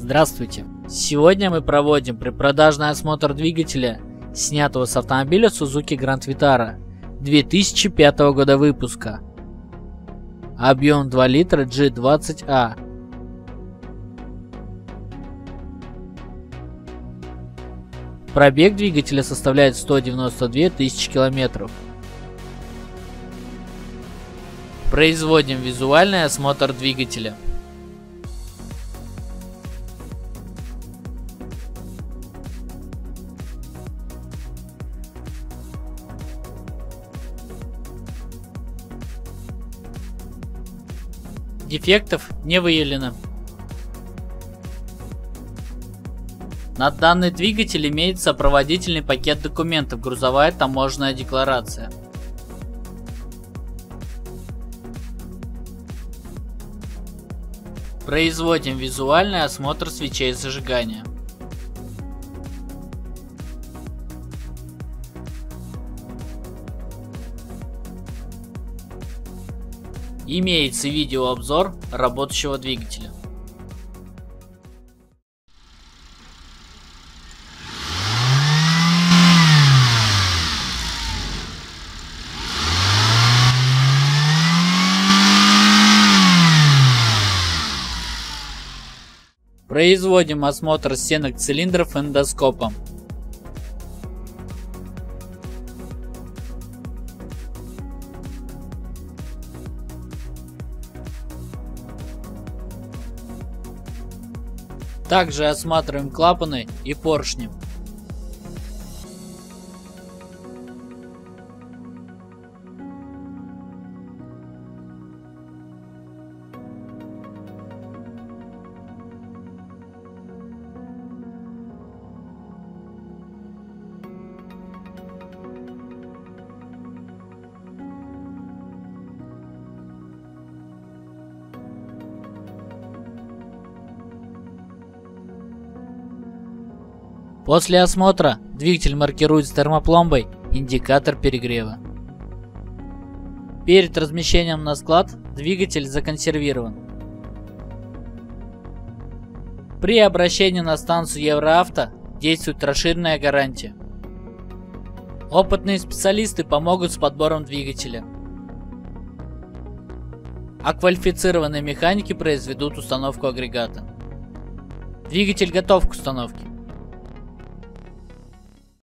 Здравствуйте! Сегодня мы проводим препродажный осмотр двигателя, снятого с автомобиля Suzuki Grand Vitara 2005 года выпуска. Объем 2 литра G20A. Пробег двигателя составляет 192 тысячи километров. Производим визуальный осмотр двигателя. Дефектов не выявлено. На данный двигатель имеется сопроводительный пакет документов, грузовая таможенная декларация. Производим визуальный осмотр свечей зажигания. Имеется видеообзор работающего двигателя. Производим осмотр стенок цилиндров эндоскопом. Также осматриваем клапаны и поршни. После осмотра двигатель маркирует с термопломбой индикатор перегрева. Перед размещением на склад двигатель законсервирован. При обращении на станцию Евроавто действует расширенная гарантия. Опытные специалисты помогут с подбором двигателя, а квалифицированные механики произведут установку агрегата. Двигатель готов к установке.